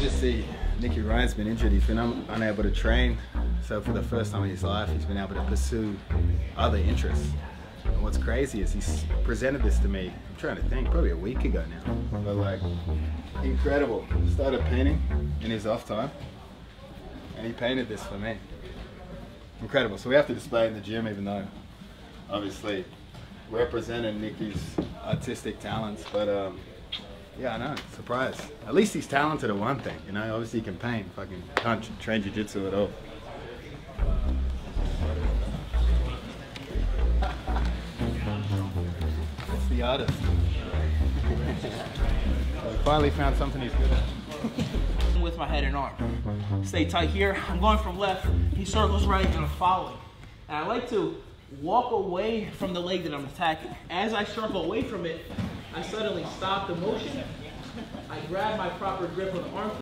obviously Nicky Ryan's been injured. He's been unable to train. So for the first time in his life, he's been able to pursue other interests. And what's crazy is he's presented this to me, I'm trying to think, probably a week ago now. But like, incredible. Started painting in his off time. And he painted this for me. Incredible. So we have to display it in the gym, even though obviously representing Nicky's artistic talents. But yeah, I know, surprise. At least he's talented at one thing, you know? Obviously he can paint, fucking can't train jiu-jitsu at all. That's the artist. So finally found something he's good at. With my head and arm. Stay tight here. I'm going from left, he circles right, and I'm following. And I like to walk away from the leg that I'm attacking. As I circle away from it, I suddenly stop the motion. I grab my proper grip on the arm.